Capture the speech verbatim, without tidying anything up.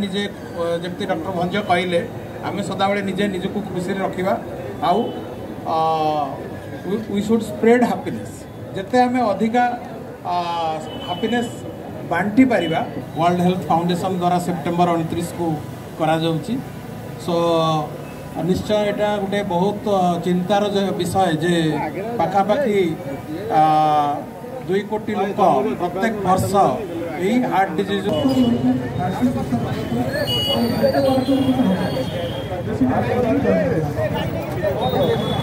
निजे जमी डॉक्टर भंज कहले आम सदाबले निजे निजक खुशी रखा आउ वी शुड स्प्रेड हैप्पीनेस जिते आम अधिका हैप्पीनेस बांटी पारिबा। वर्ल्ड हेल्थ फाउंडेशन द्वारा सेप्टेम्बर उनतीस को करा जाउची सो निश्चय एटा गोटे बहुत चिंतार विषय जे पाखापाखि दुई कोटी लोक प्रत्येक वर्ष यही हार्ट डिजीज हार्ट डिजीज